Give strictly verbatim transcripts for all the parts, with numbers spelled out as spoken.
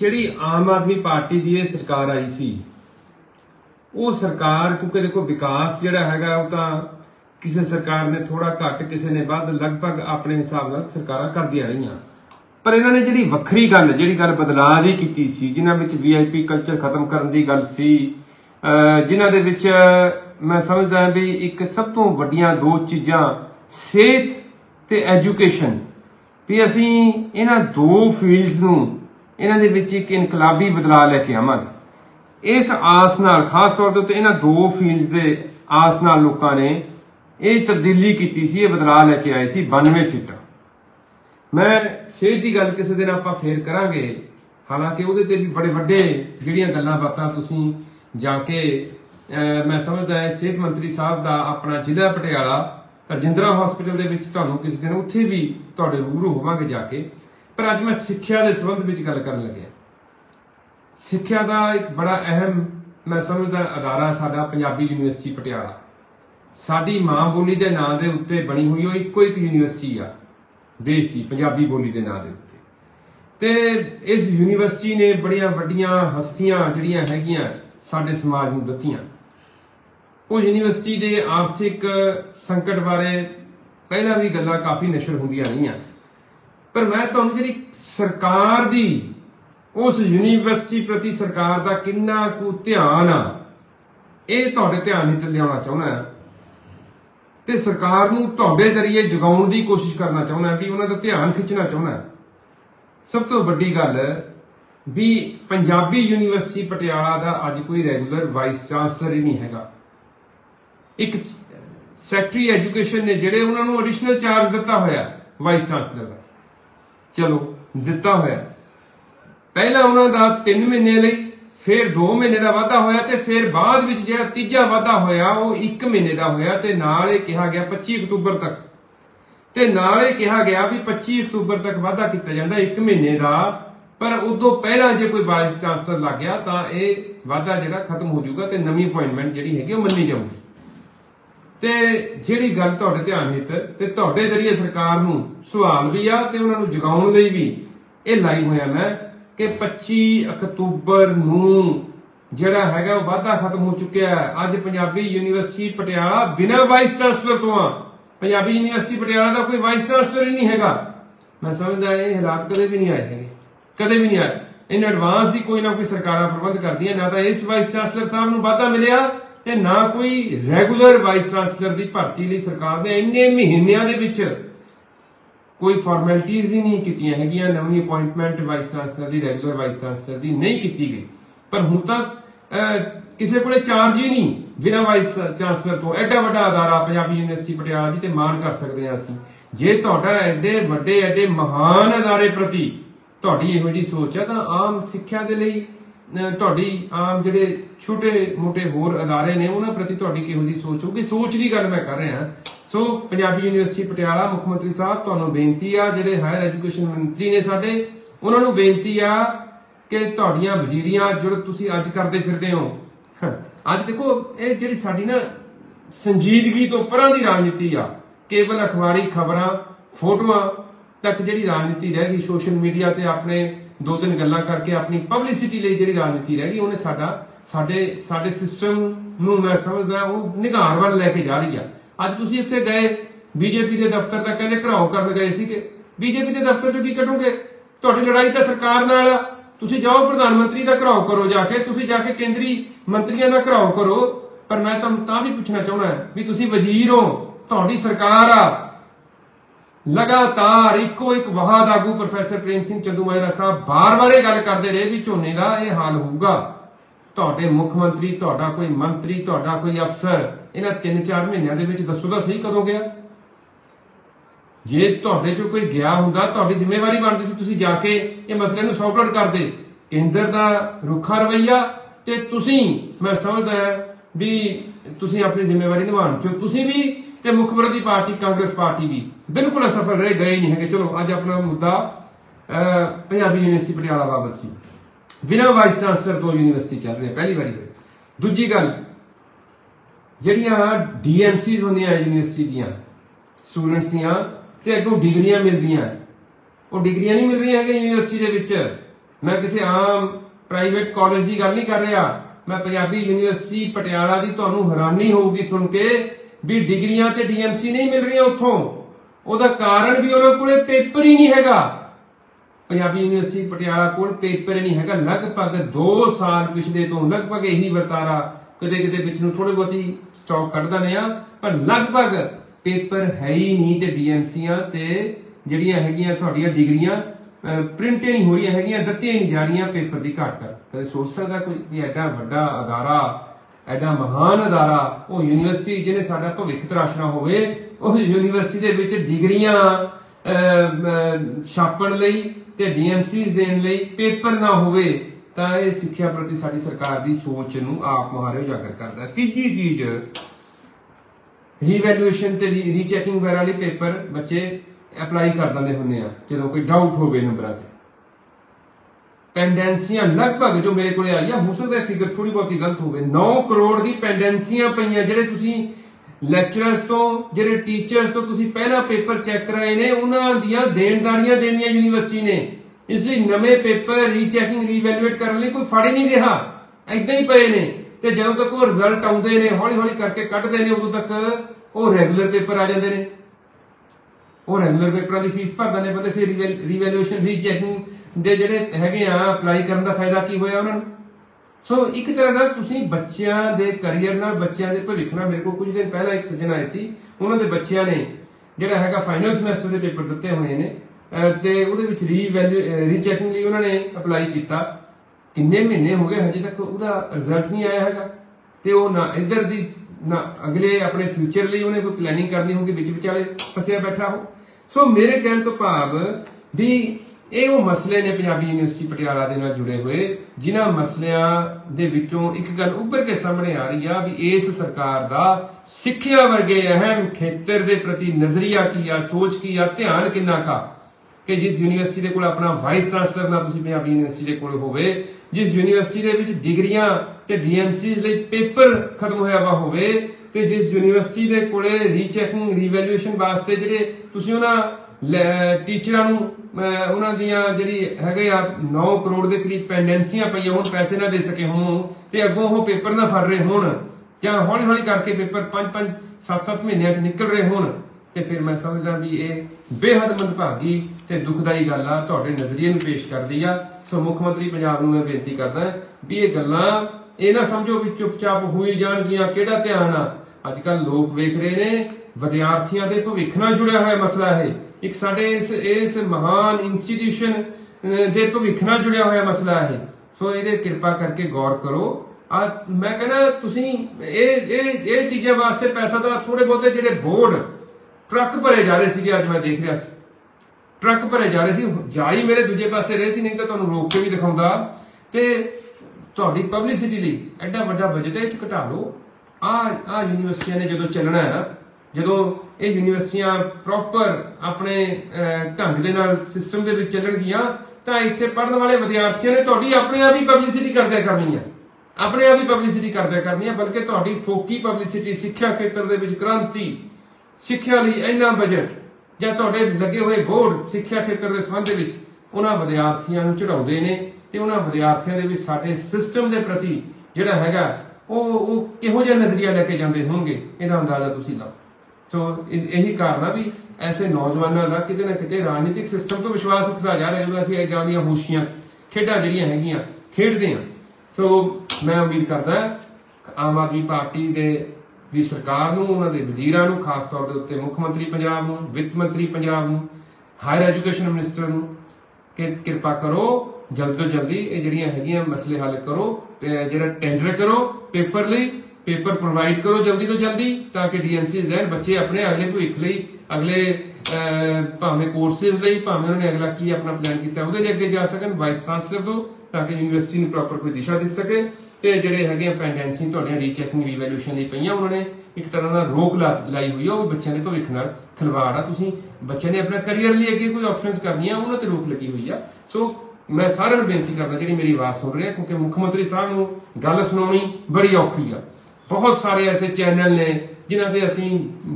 जिहड़ी आम आदमी पार्टी की सरकार आई सी वो सरकार क्योंकि देखो विकास जिहड़ा हैगा वो तां किसी सरकार ने थोड़ा घट किसी ने वध लगभग अपने हिसाब नाल सरकारां करदियां रहियां पर इन्हां ने जिहड़ी वखरी गल जिहड़ी गल बदलाव ही कीती सी जिन्हां विच वीआईपी कल्चर खत्म करन दी गल सी जिन्हां दे विच मैं समझदा हां भी एक सब तों वड्डियां दो चीज़ां सेहत ते एजुकेशन भी असीं इन्हां दो फील्ड्स नूं इन्हां दे विच एक इनकलाबी बदलाव लेके आवांगे। इस आस नाल खास तौर ते उत्ते इन्हां दो फील्ड्स दे आस नाल लोकां ने यह तब्दीली कीती सी इह बदलाव लेके आए सी बानवे सीटां। मैं सेहत की गल किसी दिन आपां फेर करांगे हालांकि उहदे ते भी बड़े वड्डे जिहड़ियां गल्लां बातां तुसीं जाके मैं समझदा है सेहत मंत्री साहब का अपना जिला पटियाला राजेंद्रा हॉस्पिटल के विच तुहानूं किसी दिन उत्थे भी तुहाडे रूबरू होवांगे जाके। पर अज मैं सिक्ख्या के संबंध में गल करन लग्या। सिक्ख्या का एक बड़ा अहम मैं समझदा अदारा साडा पंजाबी यूनीवर्सिटी पटियाला साडी मां बोली के नां दे उत्ते बनी हुई वो इक्को एक यूनीवर्सिटी आ देश की पंजाबी बोली के नां दे उत्ते ते इस यूनीवर्सिटी ने बड़ियां वड्डियां हस्तियां जिहड़ियां हैगियां साडे समाज नूं दत्तियां। वो यूनीवर्सिटी के आर्थिक संकट बारे पहलां भी गल्लां काफ़ी नशर हुंदियां रहियां पर मैं तुहानूं जिहड़ी सरकार दी उस यूनीवर्सिटी प्रति सरकार दा किन्ना कु ध्यान आ इह तुहाडे ध्यान हित लिआउणा चाहुंदा ते सरकार नूं तुहाडे जरिए जगाउण दी कोशिश करना चाहुंदा भी उहनां दा ध्यान खिंचना चाहुंदा। सब तो वड्डी गल भी पंजाबी यूनीवर्सिटी पटियाला दा अज कोई रैगूलर वाइस चांसलर ही नहीं हैगा। एक सैकटरी एजुकेशन ने जिहड़े उहनां नूं एडिशनल चार्ज दिता होया वाइस चांसलर दा चलो दिता होया पहला उन्हां दा तीन महीने लई फिर दो महीने का वाधा होया ते फिर बाद विच जिहड़ा तीजा वाधा होया वो एक महीने का होया ते नाल इह कहा गया पच्ची अक्तूबर तक ते नाल इह कहा गया भी पच्ची अक्तूबर तक वाधा किया जाता एक महीने का पर उदों पहला जे कोई वाइस चांसलर लग गया तां इह वाधा जिहड़ा खत्म हो जाऊगा ते नवीं अपॉइंटमेंट जिहड़ी हैगी वो मन्नी जाऊगी। ते जिहड़ी गल तुहाडे ध्यान हित ते तुहाडे जरिए सरकार नूं सवाल भी आ ते उन्हां नूं जगाउण लई भी इह लाई होया मैं कि पच्ची अक्तूबर नूं जिहड़ा हैगा वो वाधा खत्म हो चुक्या है। अज पंजाबी यूनीवर्सिटी पटियाला बिना वाइस चांसलर तो आ पंजाबी यूनीवर्सिटी पटियाला दा कोई वाइस चांसलर ही नहीं हैगा। मैं समझदा इह हालात कदे भी नहीं आए हैगे कदे भी नहीं आए इन एडवांस ही कोई ना कोई सरकारां प्रबंध करदियां ना तां इस वाइस चांसलर साहब नूं वाधा मिलिया ते ना कोई रैगूलर वाइस चांसलर की भर्ती लई सरकार ने इन्ने महीनों दे विच कोई फॉर्मैलिटीज़ ही नहीं कीतियां हैगियां। नवीं अपॉइंटमेंट वाइस चांसलर की रैगूलर वाइस चांसलर की नहीं की गई पर हुण तक किसी कोल चार्ज ही नहीं बिना वाइस चांसलर तो एडा वड्डा अदारा पंजाबी यूनीवर्सिटी पटियाला दी ते माण कर सकदे हां असीं जे तुहाडा एडे वड्डे एडे महान अदारे प्रति तुहाडी इहो जी सोच है तां आम सिक्ख्या दे लई ਤੁਹਾਡੀ ਆਮ ਜਿਹੜੇ ਛੋਟੇ ਮੋਟੇ ਹੋਰ ਅਦਾਰੇ ਨੇ ਉਹਨਾਂ ਪ੍ਰਤੀ ਤੁਹਾਡੀ ਕਿਹੋ ਜਿਹੀ ਸੋਚ ਹੋਊਗੀ ਸੋਚ ਦੀ ਗੱਲ ਮੈਂ ਕਰ ਰਿਹਾ। ਸੋ ਪੰਜਾਬੀ ਯੂਨੀਵਰਸਿਟੀ ਪਟਿਆਲਾ ਮੁੱਖ ਮੰਤਰੀ ਸਾਹਿਬ ਤੁਹਾਨੂੰ ਬੇਨਤੀ ਆ ਜਿਹੜੇ ਹਾਇਰ ਐਜੂਕੇਸ਼ਨ ਮੰਤਰੀ ਨੇ ਸਾਡੇ ਉਹਨਾਂ ਨੂੰ ਬੇਨਤੀ ਆ ਕਿ ਤੁਹਾਡੀਆਂ ਵਜ਼ੀਰੀਆਂ ਜੋ ਤੁਸੀਂ ਅੱਜ ਕਰਦੇ ਫਿਰਦੇ ਹੋ ਅੱਜ ਦੇਖੋ ਇਹ ਜਿਹੜੀ ਸਾਡੀ ਨਾ ਸੰਜੀਦਗੀ ਤੋਂ ਪਰਾਂ ਦੀ ਰਾਜਨੀਤੀ ਆ ਕੇਵਲ ਅਖਬਾਰੀ ਖਬਰਾਂ ਫੋਟੋਆਂ ਤੱਕ ਜਿਹੜੀ ਰਾਜਨੀਤੀ ਰਹਿ ਗਈ ਸੋਸ਼ਲ ਮੀਡੀਆ ਤੇ ਆਪਣੇ दो तीन गल्लां करके अपनी पब्लिसिटी लई जिहड़ी राजनीति रह गई उन्हें साडा साडे साडे सिस्टम नूं मैं समझदा वो निगार वल लैके जा रही है। अज तुसीं इत्थे गए बीजेपी के दफ्तर तक कहते घराओ करन गए सी कि बीजेपी के दफ्तर चों की कढोगे तुहाडी लड़ाई तां सरकार नाल आ तुसीं जाओ प्रधानमंत्री का घराओ करो जाके तुसीं जाके केंद्रीय मंत्रियों का घराओ करो। पर मैं तुहानूं तां भी पुछना चाहुंदा भी तुसीं वजीर हो तुहाडी सरकार आ लगातार इको एक वहाद आगू प्रोफेसर प्रेम सिंह चंदूमाजरा साहब बार बार ये गल करते रहे भी झोने का यह हाल होगा तुहाडे मुख्यमंत्री तुहाडा कोई मंत्री तुहाडा कोई अफसर इन्हां तीन चार महीनों दे विच दसो तां सही कदों गया जे तुहाडे चों कोई गया हुंदा तुहाडी जिम्मेवारी बनदी सी तुसीं जाके इह मसले नूं सॉर्ट आउट करदे। केंद्र दा रुखा रवैया ते तुसीं मैं समझदा भी तुसीं अपनी जिम्मेवारी निभाउण चों तुसीं भी ते मुख विरोधी पार्टी कांग्रेस पार्टी भी बिल्कुल असफल रह गए नहीं है। चलो अज अपना मुद्दा पंजाबी यूनीवर्सिटी पटियाला बाबत सी बिना वाइस चांसलर तो यूनीवर्सिटी चल रही है पहली बारी। दूजी गल जिहड़ियां डीएमसी होंदियां यूनीवर्सिटी दीयां स्टूडेंट्स दीयां ते अग्गों डिग्रियां मिलदियां वो डिग्रियां नहीं मिल रही है यूनीवर्सिटी दे विच मैं किसी आम प्राइवेट कॉलेज की गल नहीं कर रहा, मैं पंजाबी यूनिवर्सिटी पटियाला की। तुहानू हैरानी होगी सुन के भी डिग्रियां ते डीएमसी नहीं मिल रही उथों, ओहदा कारण भी उन्हां कोले पेपर ही नहीं हैगा। पंजाबी यूनिवर्सिटी पटियाला कोल पेपर ही नहीं हैगा। लगभग दो साल पिछले तो लगभग यही वर्तारा, कदे कदे पिछले थोड़ी बहुती स्टॉक कढ दिंदे आ, पर लगभग पेपर है ही नहीं। तो डीएमसीआं ते ਜਿਹੜੀਆਂ ਹੈਗੀਆਂ ਤੁਹਾਡੀਆਂ ਡਿਗਰੀਆਂ ਪ੍ਰਿੰਟ ਨਹੀਂ ਹੋ ਰਹੀਆਂ ਹੈਗੀਆਂ, ਦਿੱਤੀਆਂ ਨਹੀਂ ਜਾ ਰਹੀਆਂ ਪੇਪਰ ਦੀ ਘਾਟ ਕਰ। ਕਦੇ ਸੋਚ ਸਕਦਾ ਕੋਈ ਵੀ ਐਡਾ ਵੱਡਾ ਅਦਾਰਾ, ਐਡਾ ਮਹਾਨ ਅਦਾਰਾ, ਉਹ ਯੂਨੀਵਰਸਿਟੀ ਜਿਹਨੇ ਸਾਡਾ ਭਵਿੱਖ ਤਰਾਸ਼ਣਾ ਹੋਵੇ, ਉਹ ਯੂਨੀਵਰਸਿਟੀ ਦੇ ਵਿੱਚ ਡਿਗਰੀਆਂ ਛਾਪਣ ਲਈ ਤੇ ਡੀਐਮਸੀਜ਼ ਦੇਣ ਲਈ ਪੇਪਰ ਨਾ ਹੋਵੇ, ਤਾਂ ਇਹ ਸਿੱਖਿਆ ਪ੍ਰਤੀ ਸਾਡੀ ਸਰਕਾਰ ਦੀ ਸੋਚ ਨੂੰ ਆਪ ਮੁਹਾਰੇ ਉਜਾਗਰ ਕਰਦਾ। ਤੀਜੀ ਚੀਜ਼ ਰੀਵੈਲੂਏਸ਼ਨ ਤੇ ਰੀਚੈਕਿੰਗ ਵਗੈਰਾ ਲਈ ਪੇਪਰ ਬੱਚੇ अप्लाई कर देंगे होंगे। चलो कोई डाउट हो गए नंबर पेंडेंसिया लगभग जो मेरे को हो सकता है फिगर थोड़ी बहुत गलत हो गए, नौ करोड़ की पेंडेंसिया पईयां जेडे तुसी लैक्चरर्स तो जेडे टीचर्स तो तुसी पहला पेपर चेक कराए ने, उन्हां दियां देनदारियां देनियां यूनिवर्सिटी ने, इसलिए नवे पेपर रीचैकिंग रीवैल्यूएट करने लई कोई फड़ ही नहीं रहा, ऐदां ही पए ने। ते जदों तक वो रिजल्ट आउंदे ने हौली हौली करके कढदे ने, उदों तक वो रेगुलर पेपर आ जांदे ने। और रेगुलर पेपर की फीस भर देने पता, फिर रिवैल्यूएशन रीचैकिंग दे जिहड़े हैगे आ अपलाई करन दा फायदा की होया उन्हां नूं। सो एक तरह नाल तुसीं बच्चियां दे करियर नाल, बच्चियां दे भविख नाल। मेरे को कुछ दिन पहला एक सज्जन आए सी, उन्हां दे बच्चियां ने जिहड़ा हैगा फाइनल समैसटर दे पेपर दित्ते होए ने ते उहदे विच रीवैल्यू रीचैकिंग लई उन्हां ने अपलाई कीता। किन्ने महीने हो गए हजे तक उहदा रिजल्ट नहीं आया हैगा, ते ओह ना इधर दी ना अगले अपने फ्यूचर लई उहने कोई प्लैनिंग करनी होगी, विच विचाले फसिया बैठा हो। सो मेरे कहने तो भाव भी ये वो मसले ने पंजाबी यूनिवर्सिटी पटियाला दे नाल जुड़े हुए, जिन्हां मसलियां दे विचों एक गल उभर के सामने आ रही है भी इस सरकार दा सिक्ख्या वर्गे अहम खेतर दे प्रति नजरिया की आ, सोच की आ, ध्यान किन्ना का। कि जिस यूनिवर्सिटी दे कोल अपना वाइस चांसलर ना तुसीं पंजाबी यूनिवर्सिटी दे कोल होवे, जिस यूनिवर्सिटी दे विच डिग्रियां ते डीएमसी लई पेपर खत्म होया वा होवे, ते जिस यूनिवर्सिटी दे कोले रीचैकिंग रीवैल्यूएशन वास्ते जिहड़े तुसीं उन्हां टीचरां नूं उन्हां दियां जिहड़ी हैगे आ नौ करोड़ दे करीब पेंडेंसियां पईयां होण, पैसे ना दे सके होण ते अगों ओह पेपर ना फड़ रहे होण जां हौली हौली करके पेपर पंज पंज सत्त सत्त महीनिਆਂ 'ਚ निकल रहे होण, ते फिर मैं समझदा भी ये बेहद मंदभागी ते दुखदाई गल आ तुहाडे नज़रिए नूं पेश करदी आ। सो मुख मंतरी पंजाब नूं मैं बेनती करदा भी ये गल्लां ਇਹ ਨਾ ਸਮਝੋ ਵੀ ਚੁੱਪਚਾਪ ਹੋਈ ਜਾਣਗੀਆਂ। ਕਿਹੜਾ ਧਿਆਨ ਆ, ਅੱਜ ਕੱਲ ਲੋਕ ਵੇਖ ਰਹੇ ਨੇ ਵਿਦਿਆਰਥੀਆਂ ਦੇ ਭਵਿੱਖ ਨਾਲ ਜੁੜਿਆ ਹੋਇਆ ਮਸਲਾ ਹੈ। ਇੱਕ ਸਾਡੇ ਇਸ ਇਸ ਮਹਾਨ ਇੰਸਟੀਟਿਊਸ਼ਨ ਦੇ ਭਵਿੱਖ ਨਾਲ ਜੁੜਿਆ ਹੋਇਆ ਮਸਲਾ ਹੈ। ਸੋ ਇਹਦੇ ਕਿਰਪਾ ਕਰਕੇ ਗੌਰ ਕਰੋ। ਆ ਮੈਂ ਕਹਿੰਦਾ ਤੁਸੀਂ ਇਹ ਇਹ ਇਹ ਚੀਜ਼ਾਂ ਵਾਸਤੇ ਪੈਸਾ ਦਾ ਥੋੜੇ ਬਹੁਤੇ ਜਿਹੜੇ ਬੋਰਡ ਟਰੱਕ ਭਰੇ ਜਾ ਰਹੇ ਸੀਗੇ, ਅੱਜ ਮੈਂ ਦੇਖ ਰਿਹਾ ਸੀ ਟਰੱਕ ਭਰੇ ਜਾ ਰਹੇ ਸੀ, ਜਾਈ ਮੇਰੇ ਦੂਜੇ ਪਾਸੇ ਰਹੇ ਸੀ, ਨਹੀਂ ਤਾਂ ਤੁਹਾਨੂੰ ਰੋਕ ਕੇ ਵੀ ਦਿਖਾਉਂਦਾ। ਤੇ ਤੁਹਾਡੀ ਪਬਲਿਸਿਟੀ ਲਈ ਐਡਾ ਵੱਡਾ ਬਜਟ ਇਹ ਚ ਘਟਾ ਲਓ। ਆ ਆ ਯੂਨੀਵਰਸਿਟੀਆਂ ਨੇ ਜਦੋਂ ਚੱਲਣਾ ਹੈ ਨਾ, ਜਦੋਂ ਇਹ ਯੂਨੀਵਰਸਿਟੀਆਂ ਪ੍ਰੋਪਰ ਆਪਣੇ ਢੰਗ ਦੇ ਨਾਲ ਸਿਸਟਮ ਦੇ ਵਿੱਚ ਚੱਲਣਗੀਆਂ, ਤਾਂ ਇੱਥੇ ਪੜਨ ਵਾਲੇ ਵਿਦਿਆਰਥੀਆਂ ਨੇ ਤੁਹਾਡੀ ਆਪਣੇ ਆਪ ਹੀ ਪਬਲਿਸਿਟੀ ਕਰਦਿਆ ਕਰਨੀ ਹੈ, ਆਪਣੇ ਆਪ ਹੀ ਪਬਲਿਸਿਟੀ ਕਰਦਿਆ ਕਰਨੀ ਹੈ, ਬਲਕਿ ਤੁਹਾਡੀ ਫੋਕੀ ਪਬਲਿਸਿਟੀ ਸਿੱਖਿਆ ਖੇਤਰ ਦੇ ਵਿੱਚ ਕ੍ਰਾਂਤੀ, ਸਿੱਖਿਆ ਲਈ ਇੰਨਾ ਬਜਟ ਜਾਂ ਤੁਹਾਡੇ ਲੱਗੇ ਹੋਏ ਬੋਰਡ ਸਿੱਖਿਆ ਖੇਤਰ ਦੇ ਸੰਬੰਧ ਵਿੱਚ ਉਹਨਾਂ ਵਿਦਿਆਰਥੀਆਂ ਨੂੰ ਚੜਾਉਂਦੇ ਨੇ। तो उन्होंने विद्यार्थियों के भी साडे सिस्टम के प्रति जोड़ा हैगा किहो जिहा नज़रिया लेके जाते होंगे, इहदा अंदाजा तुसीं लाओ। सो यही कारण आ भी ऐसे नौजवानों का किते ना किते राजनीतिक सिस्टम तो विश्वास उठता जा रहा है, जो असीं इदां दीआं होशियां खेडां जिहड़ियां हैगीआं खेडदे हां। सो मैं उम्मीद करदा आम आदमी पार्टी दे दी सरकार नूं, उन्हां दे वजीरां नूं, खास तौर दे उत्ते मुख मंत्री पंजाब नूं, वित्त मंत्री पंजाब नूं, हायर एजुकेशन मिनिस्टर नूं कि किरपा करो जल्द तो जल्दी ये जड़ियां हैगियां मसले हल करो, जरा टेंडर करो पेपर लई, पेपर प्रोवाइड करो जल्दी तो जल्दी, ताकि डीएमसी रहन बच्चे अपने अगले भविख लई, अगले भावें कोर्सेज लई, भावें उन्होंने अगला की अपना प्लान किया उहदे लई अगे जा सकन वाइस चांसलर तो, ताकि यूनिवर्सिटी नूं प्रॉपर कोई दिशा दे सके। ते जिहड़े हैगे पेंडेंसी तुहाडे रीचैकिंग रीवैल्यूएशन लई पईयां, उन्होंने एक तरह नाल रोक लाई हुई है, वो बच्चों के भविष्य नाल खिलवाड़ आ। तुसीं बच्चों ने अपना करियर लई अगे कोई ऑप्शनस करनी है, उन्हां ते रोक लगी हुई है। सो मैं सारे बेनती करना जी, मेरी आवाज सुन रहे हैं, क्योंकि मुख्यमंत्री साहब को गल सुना बड़ी औखी है। बहुत सारे ऐसे चैनल ने जिन्होंने असी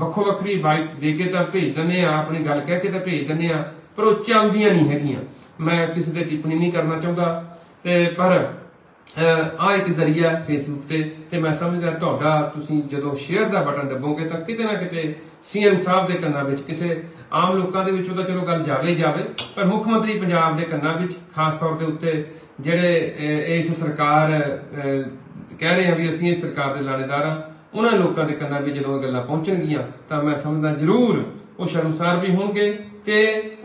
वक्ो वक्री बाइट दे के भेज दें, अपनी गल कह के भेज दें, पर चलदियां नहीं है। मैं किसी से टिप्पणी नहीं करना चाहता, ते पर आ एक जरिया फेसबुक ते, ते मैं समझदा तुहाडा तुसीं जदों शेयर का बटन दबोगे तो किते ना किते सीएम साहब के कन्नां विच किसे आम लोकां दे विच चलो गल जावे जावे पर मुख्यमंत्री पंजाब के कन्नां विच खास तौर के उत्ते जिहड़े इस सरकार कह रहे हैं भी असीं इस सरकार दे लाणेदार हां, उन्हां लोकां दे कन्नां विच जदों गल्लां पहुंचणगियां तां मैं समझदा जरूर वो शर्मसार भी होंगे ते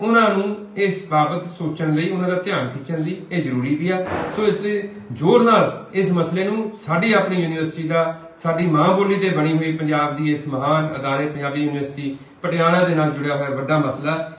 उन्होंने इस बाबत सोचने लई उन्होंने ध्यान खिंचण लई ये जरूरी भी है। सो इसलिए जोर नाल इस मसले नूं साडी अपनी यूनिवर्सिटी दा साडी मां बोली ते बनी हुई पंजाब दी इस महान अदारे पंजाबी यूनिवर्सिटी पटियाला दे नाल जुड़िया होया वड्डा मसला